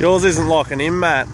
Yours isn't locking in, Matt.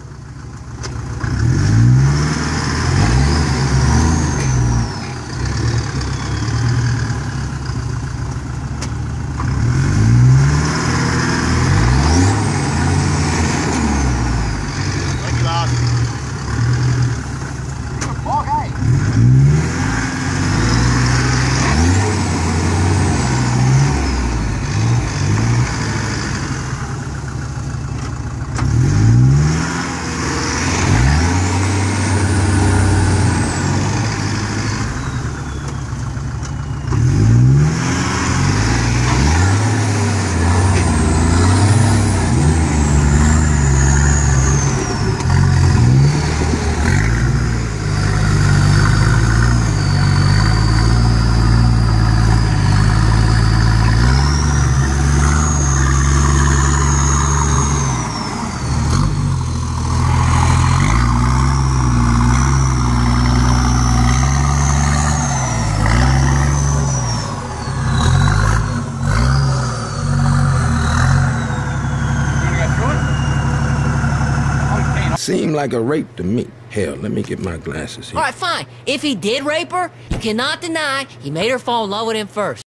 Seemed like a rape to me. Hell, let me get my glasses here. All right, fine. If he did rape her, you cannot deny he made her fall in love with him first.